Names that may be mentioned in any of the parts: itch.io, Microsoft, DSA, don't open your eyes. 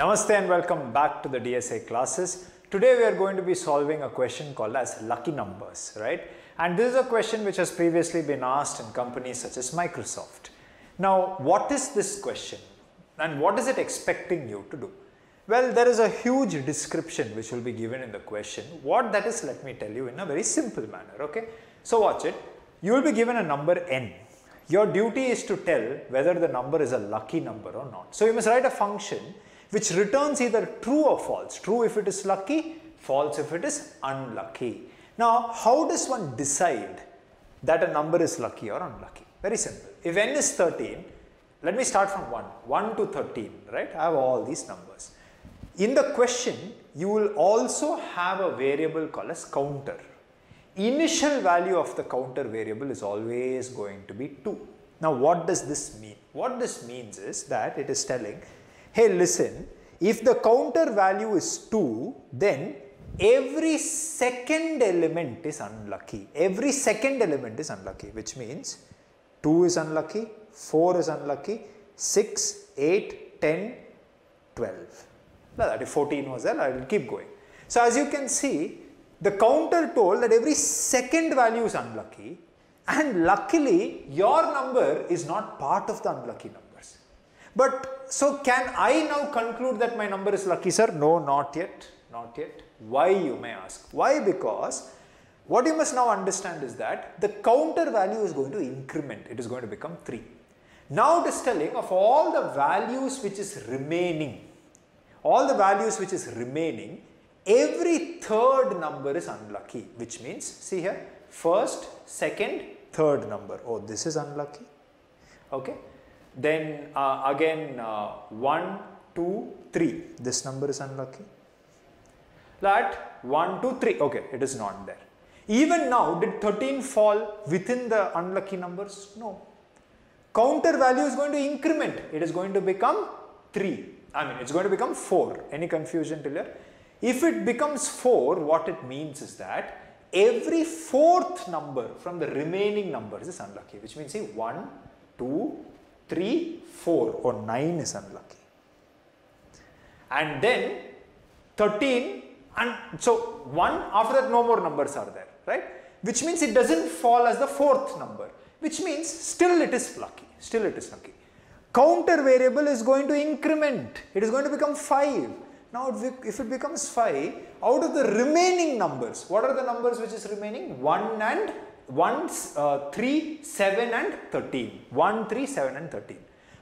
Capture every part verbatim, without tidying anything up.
Namaste and welcome back to the D S A classes. Today we are going to be solving a question called as lucky numbers, right? And this is a question which has previously been asked in companies such as Microsoft. Now, what is this question and what is it expecting you to do? Well, there is a huge description which will be given in the question. What that is, let me tell you in a very simple manner, okay? So watch it. You will be given a number n. Your duty is to tell whether the number is a lucky number or not. So you must write a function which returns either true or false. True if it is lucky, false if it is unlucky. Now, how does one decide that a number is lucky or unlucky? Very simple. If n is thirteen, let me start from one, one to thirteen, right? I have all these numbers. In the question, you will also have a variable called as counter. Initial value of the counter variable is always going to be two. Now, what does this mean? What this means is that it is telling, hey, listen, if the counter value is two, then every second element is unlucky. Every second element is unlucky, which means two is unlucky, four is unlucky, six, eight, ten, twelve. Now, that if fourteen was there, I will keep going. So, as you can see, the counter told that every second value is unlucky, and luckily your number is not part of the unlucky numbers. But so can I now conclude that my number is lucky, sir? No, not yet, not yet. Why, you may ask? Why? Because what you must now understand is that the counter value is going to increment. It is going to become three. Now it is telling of all the values which is remaining, all the values which is remaining, every third number is unlucky, which means, see here, first, second, third number. Oh, this is unlucky. Okay. Then uh, again, uh, one, two, three. This number is unlucky. That one, two, three. Okay, it is not there. Even now, did thirteen fall within the unlucky numbers? No. Counter value is going to increment. It is going to become three. I mean, it's going to become four. Any confusion till here? If it becomes four, what it means is that every fourth number from the remaining numbers is unlucky, which means, see, one, two, three, four, or nine is unlucky. And then thirteen, and so one, after that no more numbers are there, right? Which means it doesn't fall as the fourth number, which means still it is lucky, still it is lucky. Counter variable is going to increment, it is going to become five. Now, if it becomes five, out of the remaining numbers, what are the numbers which is remaining? one, and one, uh, three, seven and thirteen. one, three, seven and thirteen.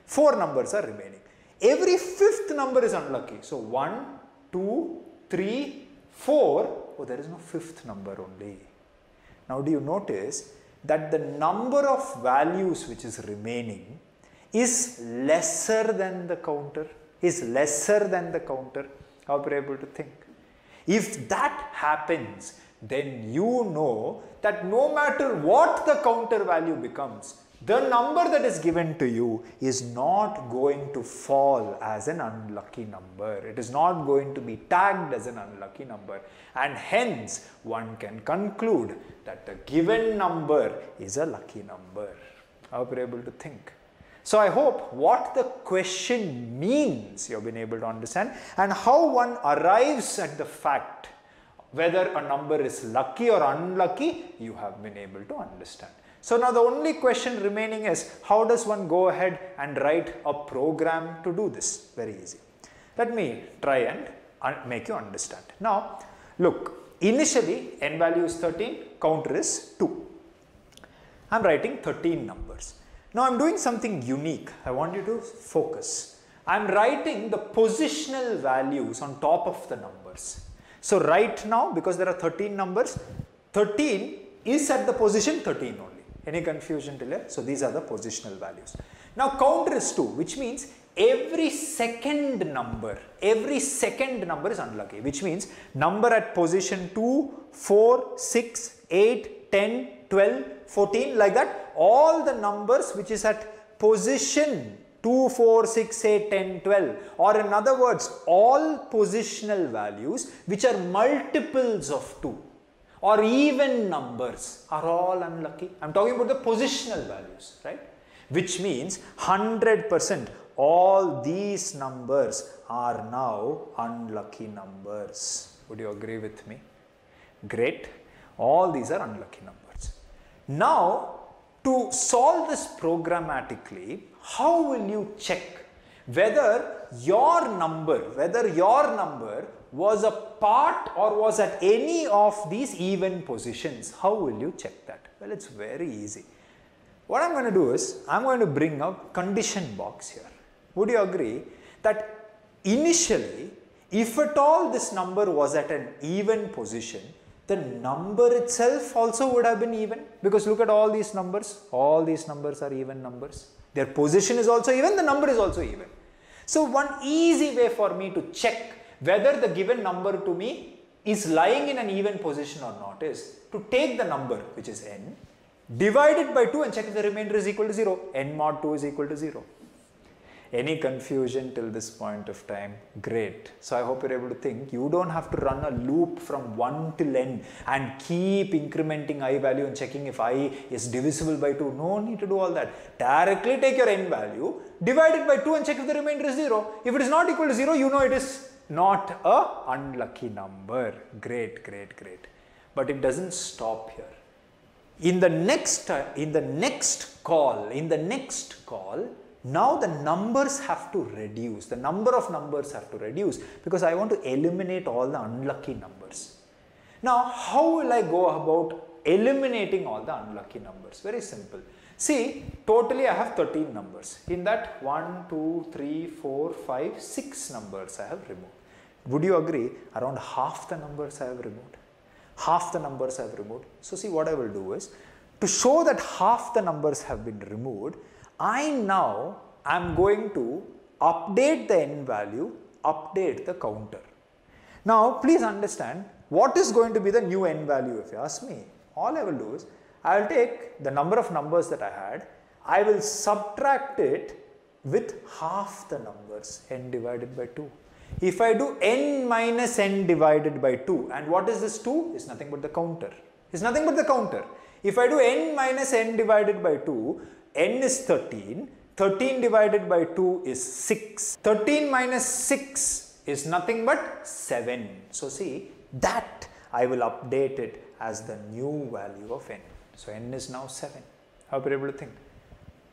Four numbers are remaining. Every fifth number is unlucky. So, one, two, three, four. Oh, there is no fifth number only. Now, do you notice that the number of values which is remaining is lesser than the counter? Is lesser than the counter. How are you able to think? If that happens, then you know that no matter what the counter value becomes, the number that is given to you is not going to fall as an unlucky number. It is not going to be tagged as an unlucky number. And hence, one can conclude that the given number is a lucky number. How are you able to think? So, I hope what the question means you have been able to understand, and how one arrives at the fact whether a number is lucky or unlucky, you have been able to understand. So, now the only question remaining is, how does one go ahead and write a program to do this? Very easy. Let me try and make you understand. Now, look, initially n value is thirteen, counter is two. I am writing thirteen numbers. Now, I am doing something unique. I want you to focus. I am writing the positional values on top of the numbers. So, right now, because there are thirteen numbers, thirteen is at the position thirteen only. Any confusion till here? So, these are the positional values. Now, counter is two, which means every second number, every second number is unlucky, which means number at position two, four, six, eight, ten, twelve, fourteen, like that, all the numbers which is at position two, four, six, eight, ten, twelve, or in other words, all positional values which are multiples of two or even numbers are all unlucky. I am talking about the positional values, right? Which means one hundred percent all these numbers are now unlucky numbers. Would you agree with me? Great. All these are unlucky numbers. Now, to solve this programmatically, how will you check whether your number, whether your number was a part or was at any of these even positions? How will you check that? Well, it's very easy. What I'm going to do is, I'm going to bring a condition box here. Would you agree that initially, if at all this number was at an even position, the number itself also would have been even, because look at all these numbers, all these numbers are even numbers. Their position is also even, the number is also even. So one easy way for me to check whether the given number to me is lying in an even position or not is to take the number, which is n, divide it by two and check if the remainder is equal to zero. N mod two is equal to zero. Any confusion till this point of time? Great. So I hope you're able to think. You don't have to run a loop from one till n and keep incrementing I value and checking if I is divisible by two. No need to do all that. Directly take your n value, divide it by two and check if the remainder is zero. If it is not equal to zero, you know it is not a unlucky number. Great, great, great. But it doesn't stop here. In the next, in the next call, in the next call, now the numbers have to reduce, the number of numbers have to reduce, because I want to eliminate all the unlucky numbers. Now, how will I go about eliminating all the unlucky numbers? Very simple. See, totally I have thirteen numbers. In that, one, two, three, four, five, six numbers I have removed. Would you agree? Around half the numbers I have removed. Half the numbers I have removed. So see, what I will do is, to show that half the numbers have been removed, I now am going to update the n value, update the counter. Now, please understand what is going to be the new n value if you ask me. All I will do is, I will take the number of numbers that I had, I will subtract it with half the numbers, n divided by two. If I do n minus n divided by two, and what is this two? It's nothing but the counter. It's nothing but the counter. If I do n minus n divided by two, n is thirteen, thirteen divided by two is six, thirteen minus six is nothing but seven. So see, that I will update it as the new value of n. So n is now seven. How are you able to think?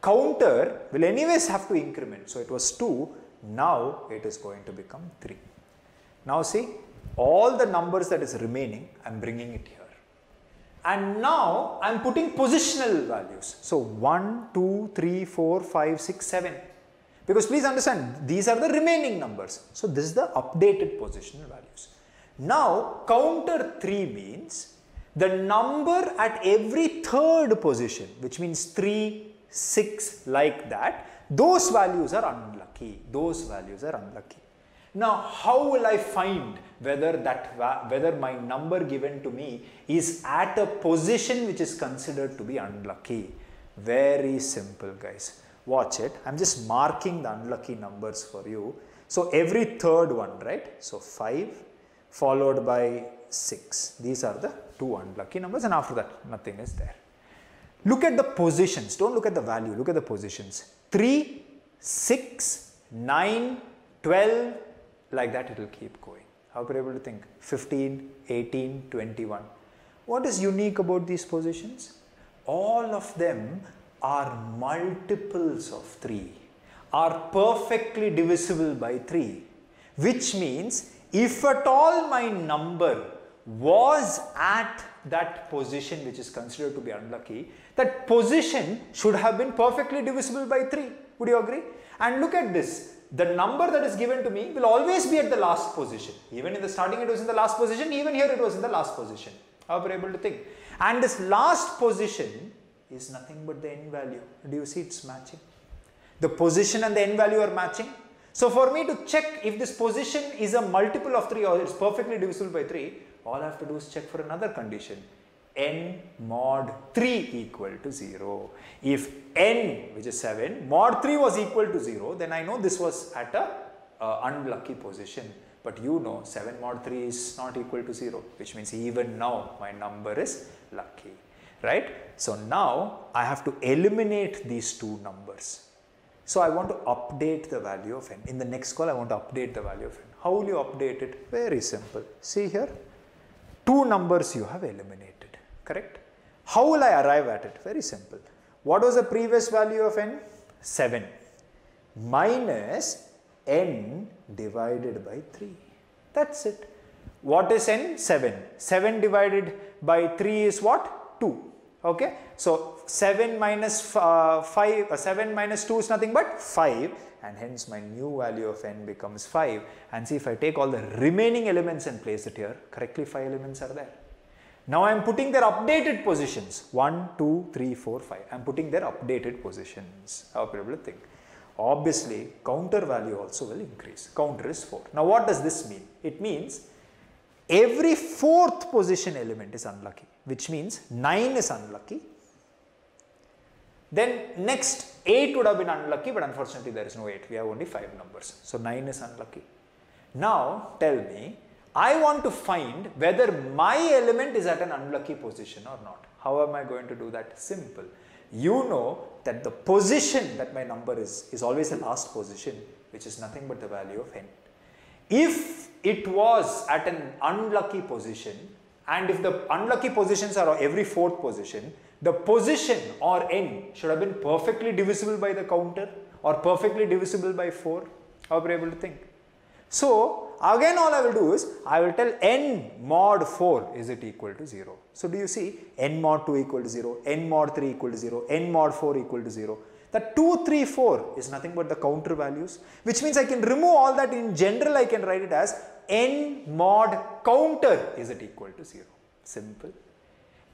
Counter will anyways have to increment. So it was two, now it is going to become three. Now see, all the numbers that is remaining, I am bringing it here. And now I am putting positional values. So one, two, three, four, five, six, seven. Because please understand, these are the remaining numbers. So this is the updated positional values. Now counter three means the number at every third position, which means three, six, like that, those values are unlucky. Those values are unlucky. Now, how will I find whether that whether my number given to me is at a position which is considered to be unlucky? Very simple, guys. Watch it. I'm just marking the unlucky numbers for you. So every third one, right? So five followed by six. These are the two unlucky numbers, and after that, nothing is there. Look at the positions. Don't look at the value. Look at the positions. three, six, nine, twelve. Like that, it will keep going. How are you able to think? fifteen, eighteen, twenty-one. What is unique about these positions? All of them are multiples of three, are perfectly divisible by three, which means if at all my number was at that position which is considered to be unlucky, that position should have been perfectly divisible by three. Would you agree? And look at this. The number that is given to me will always be at the last position. Even in the starting it was in the last position, even here it was in the last position. How are you able to think? And this last position is nothing but the n value. Do you see it's matching? The position and the n value are matching. So for me to check if this position is a multiple of three or it's perfectly divisible by three, all I have to do is check for another condition. N mod three equal to zero. If n, which is seven, mod three was equal to zero, then I know this was at a uh, unlucky position. But you know seven mod three is not equal to zero, which means even now my number is lucky, right? So now I have to eliminate these two numbers. So I want to update the value of n. In the next call, I want to update the value of n. How will you update it? Very simple. See here, two numbers you have eliminated, correct? How will I arrive at it? Very simple. What was the previous value of n? seven minus n divided by three. That's it. What is n? seven. seven divided by three is what? two. Okay. So seven minus uh, five, uh, seven minus two is nothing but five, and hence my new value of n becomes five. And see, if I take all the remaining elements and place it here, correctly five elements are there. Now I am putting their updated positions, one, two, three, four, five. I am putting their updated positions, how people think. Obviously, counter value also will increase. Counter is four. Now what does this mean? It means every fourth position element is unlucky, which means nine is unlucky. Then next eight would have been unlucky, but unfortunately there is no eight. We have only five numbers. So nine is unlucky. Now tell me, I want to find whether my element is at an unlucky position or not. How am I going to do that? Simple. You know that the position that my number is, is always the last position, which is nothing but the value of n. If it was at an unlucky position, and if the unlucky positions are every fourth position, the position or n should have been perfectly divisible by the counter or perfectly divisible by four. How are you able to think? So again, all I will do is I will tell n mod four is it equal to zero. So do you see n mod two equal to zero, n mod three equal to zero, n mod four equal to zero. That two, three, four is nothing but the counter values, which means I can remove all that. In general, I can write it as n mod counter is it equal to zero. Simple.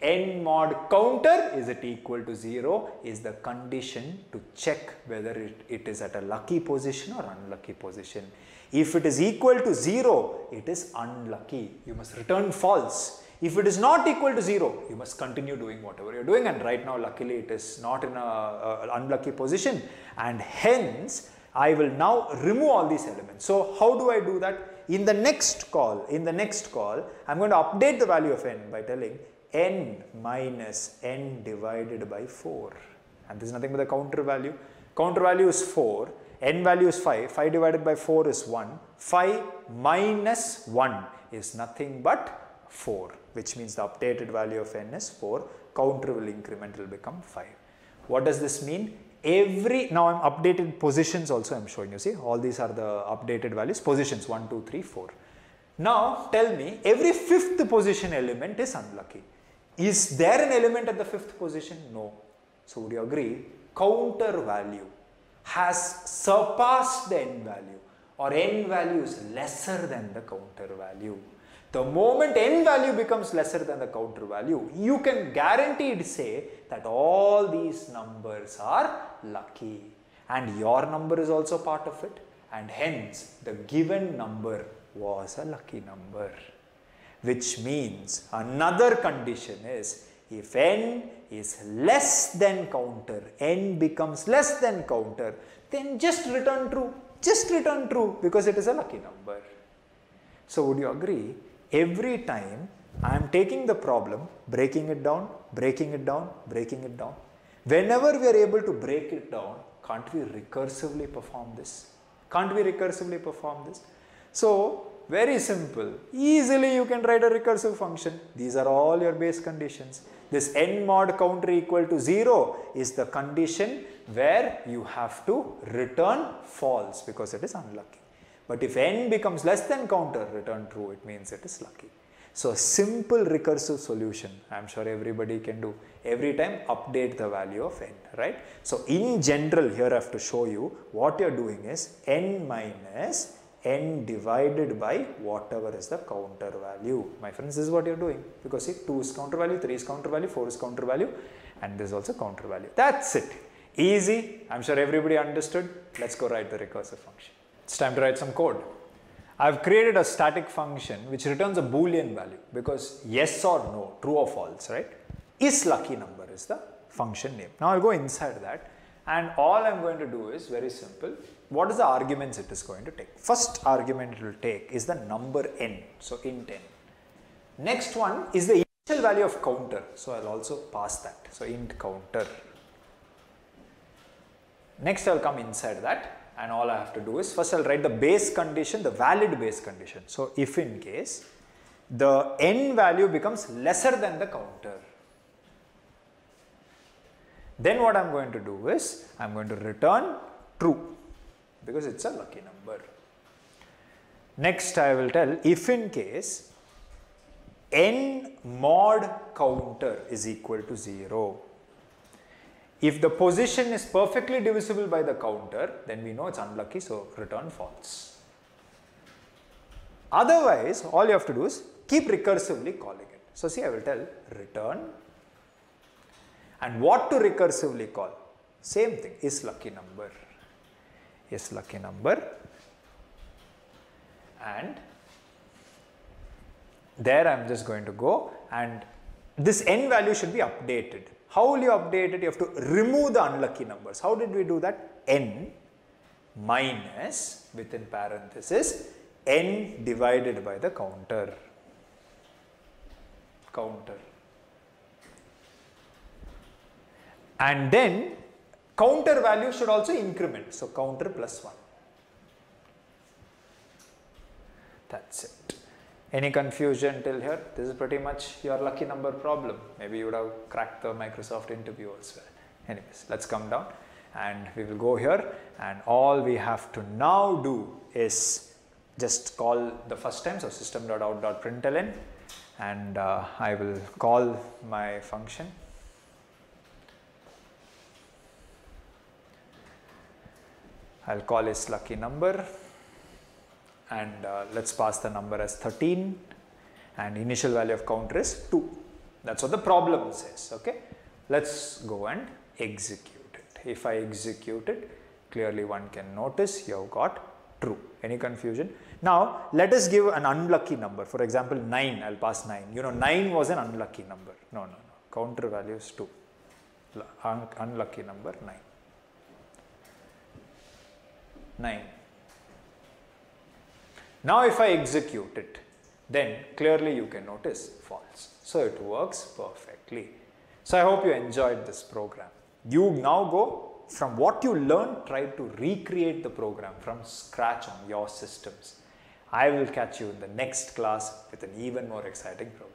N mod counter is it equal to zero is the condition to check whether it, it is at a lucky position or unlucky position. If it is equal to zero, it is unlucky. You must return false. If it is not equal to zero, you must continue doing whatever you are doing, and right now luckily it is not in an unlucky position, and hence I will now remove all these elements. So how do I do that? In the next call, in the next call, I am going to update the value of n by telling n minus n divided by four, and this is nothing but the counter value. Counter value is four, n value is five, five divided by four is one, five minus one is nothing but four, which means the updated value of n is four, counter will increment, will become five. What does this mean? Every, now I'm updated positions also I'm showing you, see, all these are the updated values, positions one, two, three, four. Now tell me, every fifth position element is unlucky. Is there an element at the fifth position? No. So would you agree? Counter value has surpassed the n value, or n value is lesser than the counter value. The moment n value becomes lesser than the counter value, you can guaranteed say that all these numbers are lucky, and your number is also part of it, and hence the given number was a lucky number, which means another condition is if n is less than counter, n becomes less than counter, then just return true, just return true because it is a lucky number. So would you agree? Every time I am taking the problem, breaking it down, breaking it down, breaking it down. Whenever we are able to break it down, can't we recursively perform this? Can't we recursively perform this? So, very simple. Easily you can write a recursive function. These are all your base conditions. This n mod counter equal to zero is the condition where you have to return false because it is unlucky. But if n becomes less than counter, return true, it means it is lucky. So a simple recursive solution, I am sure everybody can do. Every time update the value of n, right? So in general, here I have to show you what you are doing is n minus n divided by whatever is the counter value. My friends, this is what you are doing, because see, two is counter value, three is counter value, four is counter value, and this is also counter value. That's it. Easy. I am sure everybody understood. Let's go write the recursive function. It's time to write some code. I've created a static function which returns a Boolean value because yes or no, true or false, right? Is lucky number is the function name. Now I'll go inside that, and all I'm going to do is very simple. What is the arguments it is going to take? First argument it will take is the number n, so int n. Next one is the initial value of counter, so I'll also pass that, so int counter. Next I'll come inside that, and all I have to do is, first I'll write the base condition, the valid base condition. So if in case the n value becomes lesser than the counter, then what I'm going to do is, I'm going to return true because it's a lucky number. Next I will tell, if in case n mod counter is equal to zero, if the position is perfectly divisible by the counter, then we know it's unlucky, so return false. Otherwise, all you have to do is keep recursively calling it. So see, I will tell return, and what to recursively call? Same thing, is lucky number, is lucky number, and there I am just going to go, and this n value should be updated. How will you update it? You have to remove the unlucky numbers. How did we do that? N minus, within parenthesis, n divided by the counter. Counter. And then counter value should also increment. So counter plus one. That's it. Any confusion till here? This is pretty much your lucky number problem. Maybe you would have cracked the Microsoft interview as well. Anyways, let's come down and we will go here, and all we have to now do is just call the first time. So system dot out dot println, and uh, I will call my function. I'll call is lucky number, and uh, let's pass the number as thirteen, and initial value of counter is two. That's what the problem says. Okay, let's go and execute it. If I execute it, clearly one can notice you've got true. Any confusion? Now let us give an unlucky number. For example, nine. I'll pass nine. You know, nine was an unlucky number. No, no, no. Counter value is two. Un- unlucky number nine. nine. Now if I execute it, then clearly you can notice false. So it works perfectly. So I hope you enjoyed this program. You now go from what you learned, try to recreate the program from scratch on your systems. I will catch you in the next class with an even more exciting program.